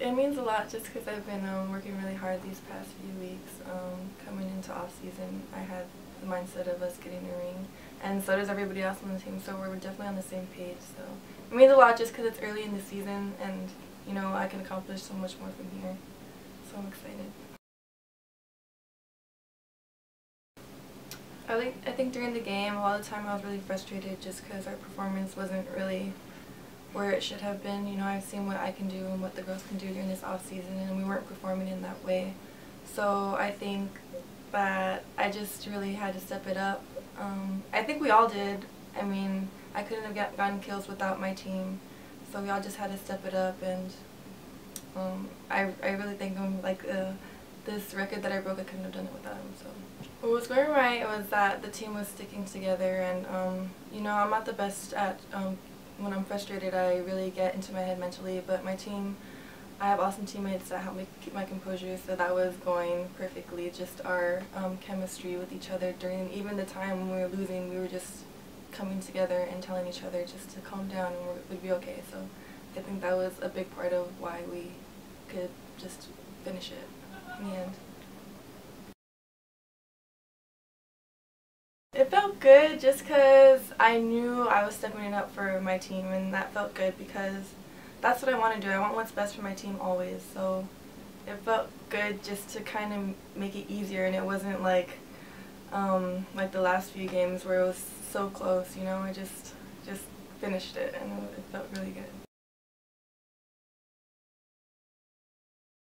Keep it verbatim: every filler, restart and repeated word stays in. it means a lot just because I've been um, working really hard these past few weeks. Um, coming into off-season, I had the mindset of us getting the ring, and so does everybody else on the team, so we're definitely on the same page. So it means a lot just because it's early in the season, and you know, I can accomplish so much more from here, so I'm excited. I, like, I think during the game, a lot of the time I was really frustrated just because our performance wasn't really where it should have been. You know, I've seen what I can do and what the girls can do during this off season, and we weren't performing in that way. So I think that I just really had to step it up. Um, I think we all did. I mean, I couldn't have got, gotten kills without my team, so we all just had to step it up. And um, I, I really think I'm like uh, this record that I broke, I couldn't have done it without him. So what was going right was that the team was sticking together, and um, you know, I'm not the best at. Um, When I'm frustrated, I really get into my head mentally, but my team, I have awesome teammates that help me keep my composure, so that was going perfectly. Just our um, chemistry with each other during even the time when we were losing, we were just coming together and telling each other just to calm down and we'd be okay. So I think that was a big part of why we could just finish it in the end. It felt good just because I knew I was stepping it up for my team, and that felt good because that's what I want to do. I want what's best for my team always, so it felt good just to kind of make it easier, and it wasn't like um, like the last few games where it was so close, you know. I just just finished it, and it felt really good.